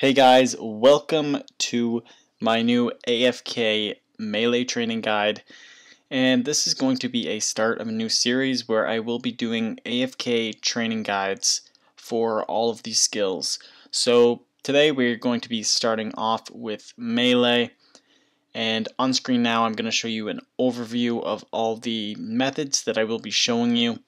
Hey guys, welcome to my new AFK melee training guide, and this is going to be a start of a new series where I will be doing AFK training guides for all of these skills. So today we're going to be starting off with melee, and on screen now I'm going to show you an overview of all the methods that I will be showing you,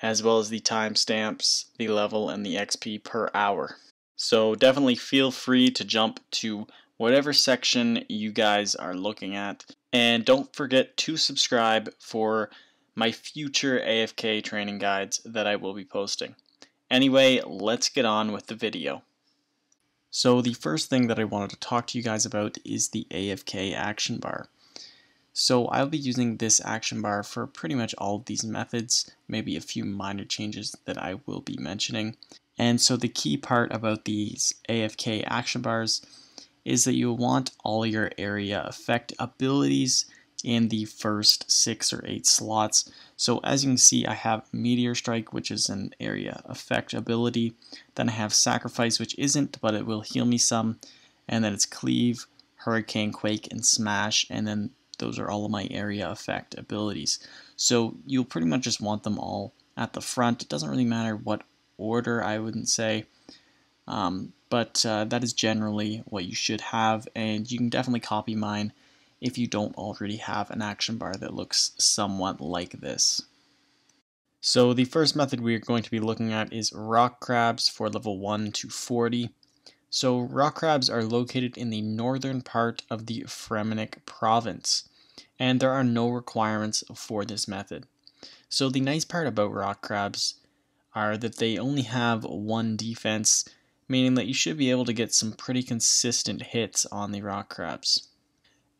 as well as the timestamps, the level, and the XP per hour. So definitely feel free to jump to whatever section you guys are looking at. And don't forget to subscribe for my future AFK training guides that I will be posting. Anyway, let's get on with the video. So the first thing that I wanted to talk to you guys about is the AFK action bar. So I'll be using this action bar for pretty much all of these methods, maybe a few minor changes that I will be mentioning. And so the key part about these AFK action bars is that you'll want all your area effect abilities in the first 6 or 8 slots. So as you can see, I have Meteor Strike, which is an area effect ability. Then I have Sacrifice, which isn't, but it will heal me some. And then it's Cleave, Hurricane, Quake, and Smash. And then those are all of my area effect abilities. So you'll pretty much just want them all at the front. It doesn't really matter what order, I wouldn't say, but that is generally what you should have, and you can definitely copy mine if you don't already have an action bar that looks somewhat like this. So the first method we're going to be looking at is Rock Crabs for level 1 to 40. So Rock Crabs are located in the northern part of the Fremenic province, and there are no requirements for this method. So the nice part about Rock Crabs are that they only have 1 defense, meaning that you should be able to get some pretty consistent hits on the Rock Crabs.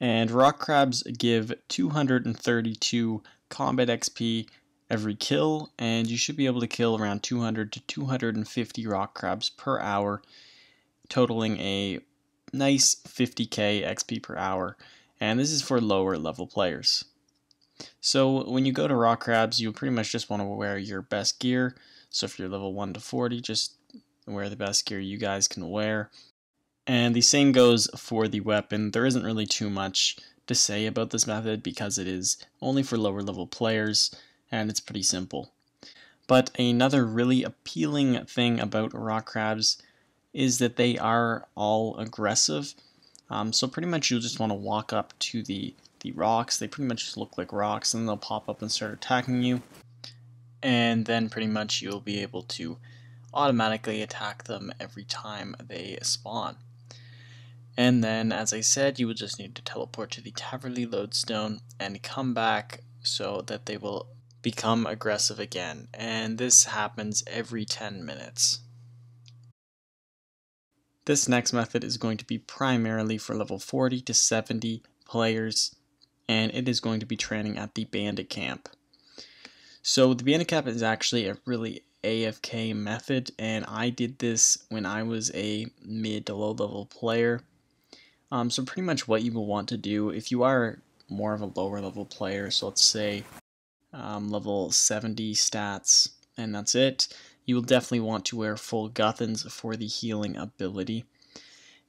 And Rock Crabs give 232 combat XP every kill, and you should be able to kill around 200 to 250 Rock Crabs per hour, totaling a nice 50k XP per hour, and this is for lower level players. So when you go to Rock Crabs, you pretty much just want to wear your best gear. So if you're level 1 to 40, just wear the best gear you guys can wear. And the same goes for the weapon. There isn't really too much to say about this method because it is only for lower level players and it's pretty simple. But another really appealing thing about Rock Crabs is that they are all aggressive. So pretty much you'll just want to walk up to the rocks. They pretty much just look like rocks, and they'll pop up and start attacking you. And then pretty much you'll be able to automatically attack them every time they spawn. And then, as I said, you will just need to teleport to the Taverley Lodestone and come back so that they will become aggressive again. And this happens every 10 minutes. This next method is going to be primarily for level 40 to 70 players, and it is going to be training at the Bandit Camp. So the Bandit Camp is actually a really AFK method, and I did this when I was a mid to low level player. So pretty much what you will want to do if you are more of a lower level player, so let's say level 70 stats and that's it, you will definitely want to wear full Guthans for the healing ability.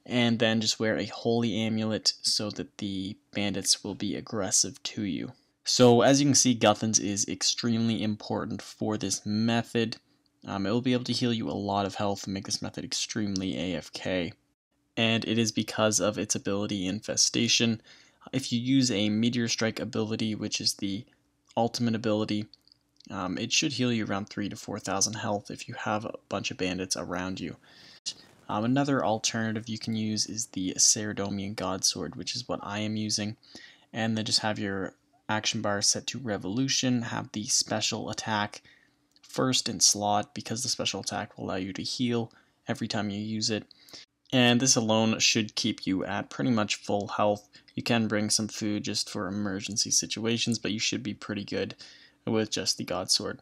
And then just wear a Holy Amulet so that the bandits will be aggressive to you. So as you can see, Guthans is extremely important for this method. It will be able to heal you a lot of health and make this method extremely AFK. And it is because of its ability Infestation. If you use a Meteor Strike ability, which is the ultimate ability, it should heal you around 3,000 to 4,000 health if you have a bunch of bandits around you. Another alternative you can use is the Saradomin Godsword, which is what I am using. And then just have your action bar set to Revolution, have the special attack first in slot, because the special attack will allow you to heal every time you use it. And this alone should keep you at pretty much full health. You can bring some food just for emergency situations, but you should be pretty good with just the Godsword.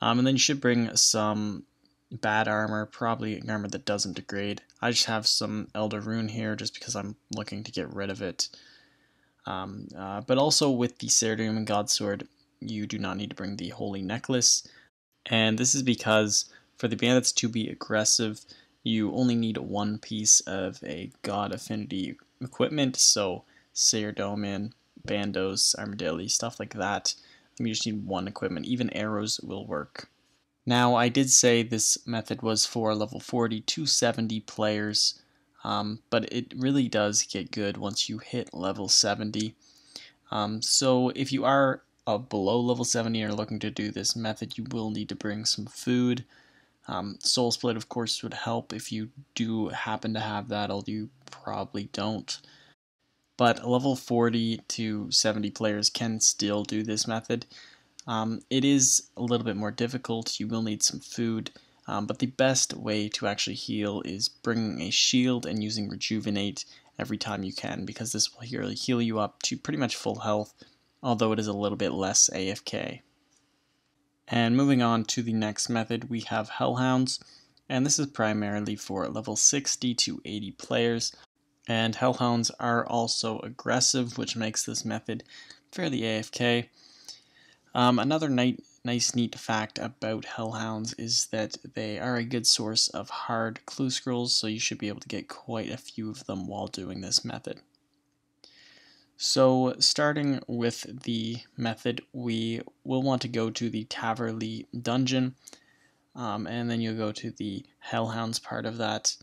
And then you should bring some bad armor, probably armor that doesn't degrade. I just have some Elder Rune here just because I'm looking to get rid of it. But also with the Saradomin Godsword, you do not need to bring the Holy Necklace. And this is because for the bandits to be aggressive, you only need one piece of a God Affinity equipment, so Saradomin, Bandos, Armadilly, stuff like that. You just need one equipment. Even arrows will work. Now, I did say this method was for level 40 to 70 players, but it really does get good once you hit level 70. So if you are below level 70 and are looking to do this method, you will need to bring some food. Soul Split, of course, would help if you do happen to have that, although you probably don't. But level 40 to 70 players can still do this method. It is a little bit more difficult, you will need some food, but the best way to actually heal is bringing a shield and using Rejuvenate every time you can, because this will heal you up to pretty much full health, although it is a little bit less AFK. And moving on to the next method, we have Hellhounds, and this is primarily for level 60 to 80 players, and Hellhounds are also aggressive, which makes this method fairly AFK. Another nice neat fact about Hellhounds is that they are a good source of hard clue scrolls, so you should be able to get quite a few of them while doing this method. So starting with the method, we will want to go to the Taverley dungeon, and then you'll go to the Hellhounds part of that.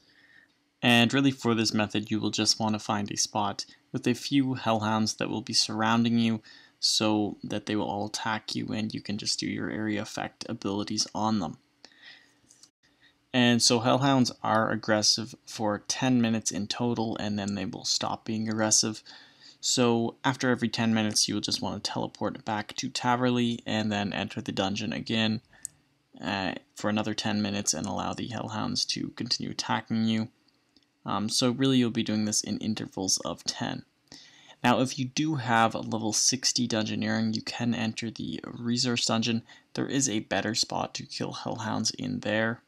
And really for this method you will just want to find a spot with a few Hellhounds that will be surrounding you, so that they will all attack you and you can just do your area effect abilities on them. And so Hellhounds are aggressive for 10 minutes in total, and then they will stop being aggressive. So after every 10 minutes you will just want to teleport back to Taverley and then enter the dungeon again for another 10 minutes and allow the Hellhounds to continue attacking you. So really you'll be doing this in intervals of 10. Now, if you do have a level 60 Dungeoneering, you can enter the Resource Dungeon. There is a better spot to kill Hellhounds in there.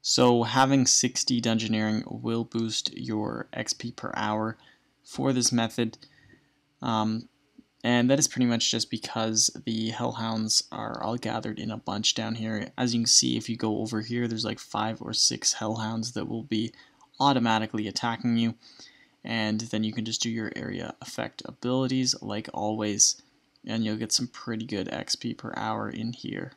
So having 60 Dungeoneering will boost your XP per hour for this method. And that is pretty much just because the Hellhounds are all gathered in a bunch down here. As you can see, if you go over here, there's like 5 or 6 Hellhounds that will be automatically attacking you. And then you can just do your area effect abilities like always, and you'll get some pretty good XP per hour in here.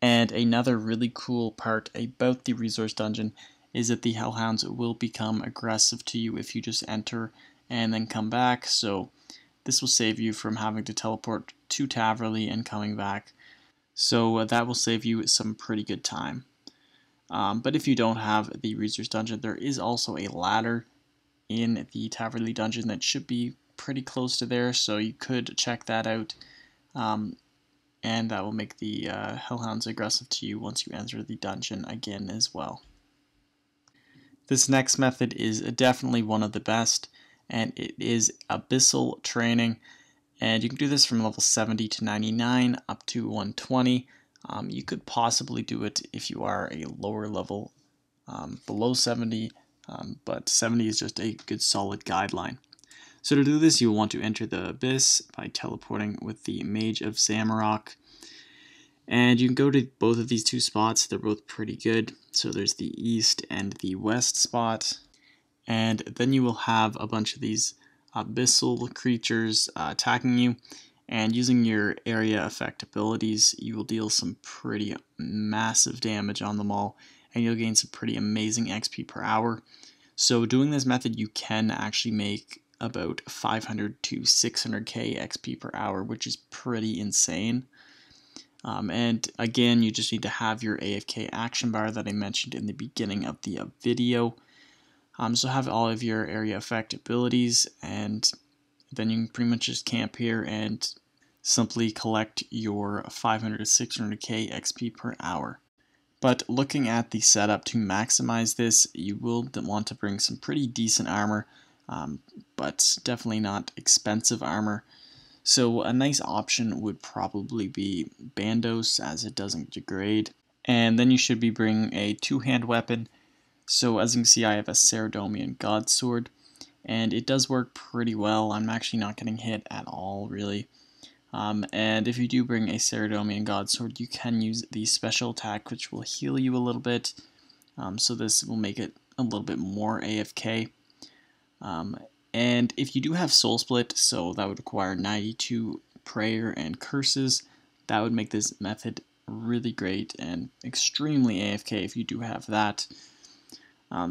And another really cool part about the Resource Dungeon is that the Hellhounds will become aggressive to you if you just enter and then come back, so this will save you from having to teleport to Taverley and coming back, so that will save you some pretty good time. But if you don't have the Resource Dungeon, there is also a ladder in the Taverley dungeon that should be pretty close to there, so you could check that out, and that will make the Hellhounds aggressive to you once you enter the dungeon again as well. This next method is definitely one of the best, and it is Abyssal Training, and you can do this from level 70 to 99 up to 120. You could possibly do it if you are a lower level, below 70, but 70 is just a good solid guideline. So to do this, you will want to enter the Abyss by teleporting with the Mage of Zamorak. And you can go to both of these two spots, they're both pretty good. So there's the east and the west spot. And then you will have a bunch of these abyssal creatures attacking you. And using your area effect abilities, you will deal some pretty massive damage on them all, and you'll gain some pretty amazing XP per hour. So doing this method, you can actually make about 500 to 600k XP per hour, which is pretty insane. And again, you just need to have your AFK action bar that I mentioned in the beginning of the video. So have all of your area effect abilities, and then you can pretty much just camp here and simply collect your 500 to 600k XP per hour. But looking at the setup to maximize this, you will want to bring some pretty decent armor, but definitely not expensive armor. So a nice option would probably be Bandos, as it doesn't degrade. And then you should be bringing a two-hand weapon. So as you can see, I have a Saradomin Godsword, and it does work pretty well. I'm actually not getting hit at all, really. And if you do bring a Saradomin Godsword, you can use the special attack, which will heal you a little bit, So this will make it a little bit more AFK. And if you do have Soul Split, so that would require 92 prayer and curses, that would make this method really great and extremely AFK if you do have that.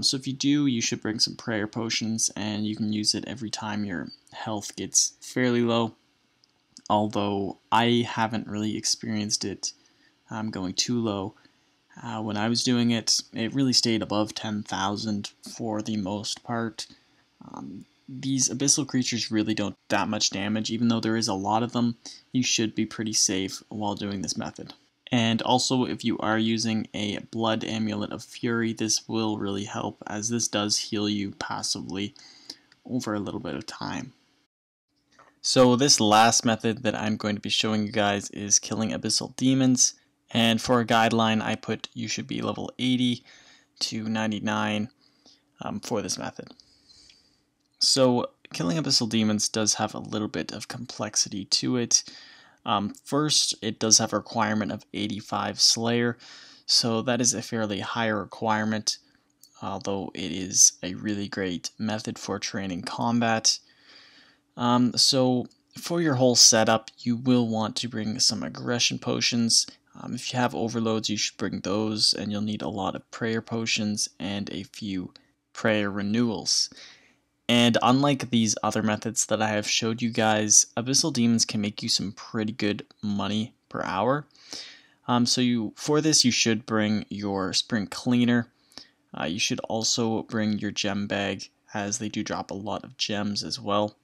So if you do, you should bring some prayer potions, and you can use it every time your health gets fairly low, although I haven't really experienced it going too low. When I was doing it, it really stayed above 10,000 for the most part. These abyssal creatures really don't do that much damage, even though there is a lot of them. You should be pretty safe while doing this method. And also, if you are using a Blood Amulet of Fury, this will really help, as this does heal you passively over a little bit of time. So this last method that I'm going to be showing you guys is killing abyssal demons. And for a guideline, I put you should be level 80 to 99 for this method. So killing abyssal demons does have a little bit of complexity to it. First, it does have a requirement of 85 Slayer, so that is a fairly high requirement, although it is a really great method for training combat. So for your whole setup, you will want to bring some aggression potions. If you have overloads, you should bring those, and you'll need a lot of prayer potions and a few prayer renewals. And unlike these other methods that I have showed you guys, abyssal demons can make you some pretty good money per hour. So for this, you should bring your Spring Cleaner. You should also bring your Gem Bag, as they do drop a lot of gems as well.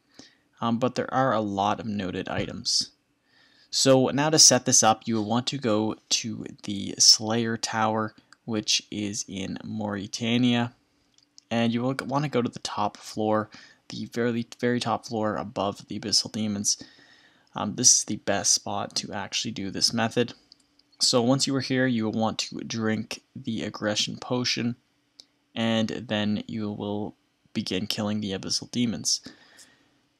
But there are a lot of noted items. So now to set this up, you will want to go to the Slayer Tower, which is in Mauritania. And you will want to go to the top floor, the very top floor above the abyssal demons. This is the best spot to actually do this method. So once you are here, you will want to drink the aggression potion, and then you will begin killing the abyssal demons.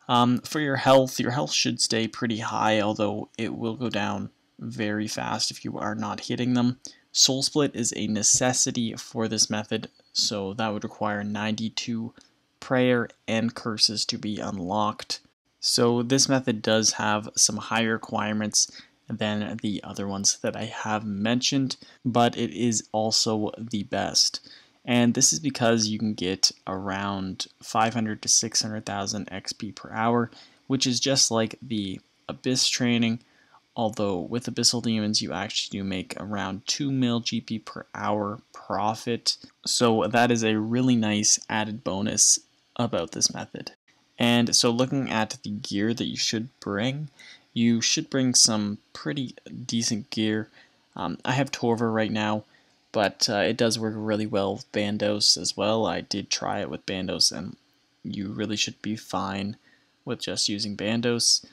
For your health should stay pretty high, although it will go down very fast if you are not hitting them. Soul Split is a necessity for this method, so that would require 92 prayer and curses to be unlocked. So this method does have some higher requirements than the other ones that I have mentioned, but it is also the best. And this is because you can get around 500 to 600,000 XP per hour, which is just like the Abyss training, although with abyssal demons you actually do make around 2 mil GP per hour profit. So that is a really nice added bonus about this method. And so looking at the gear that you should bring some pretty decent gear. I have Torva right now, but it does work really well with Bandos as well. I did try it with Bandos, and you really should be fine with just using Bandos.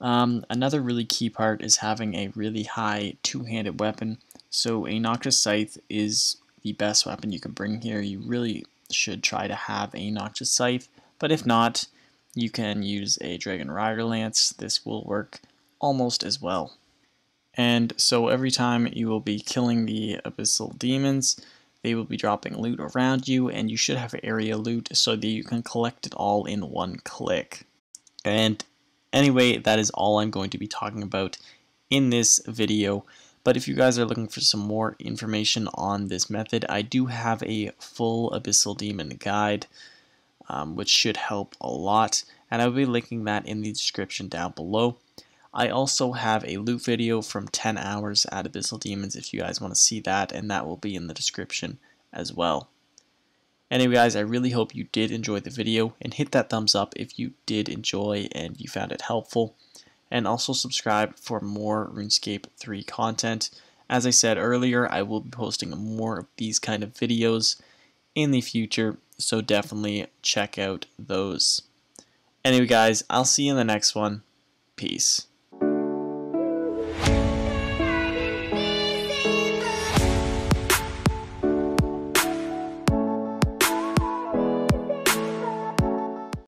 Another really key part is having a really high two-handed weapon. So a Noxious Scythe is the best weapon you can bring here. You really should try to have a Noxious Scythe, but if not, you can use a Dragon Rider Lance. This will work almost as well. And so every time you will be killing the abyssal demons, they will be dropping loot around you, and you should have area loot so that you can collect it all in one click. And anyway, that is all I'm going to be talking about in this video. But if you guys are looking for some more information on this method, I do have a full Abyssal Demon guide, which should help a lot. And I'll be linking that in the description down below. I also have a loot video from 10 hours at Abyssal Demons if you guys want to see that, and that will be in the description as well. Anyway guys, I really hope you did enjoy the video, and hit that thumbs up if you did enjoy and you found it helpful. And also subscribe for more RuneScape 3 content. As I said earlier, I will be posting more of these kind of videos in the future, so definitely check out those. Anyway guys, I'll see you in the next one. Peace.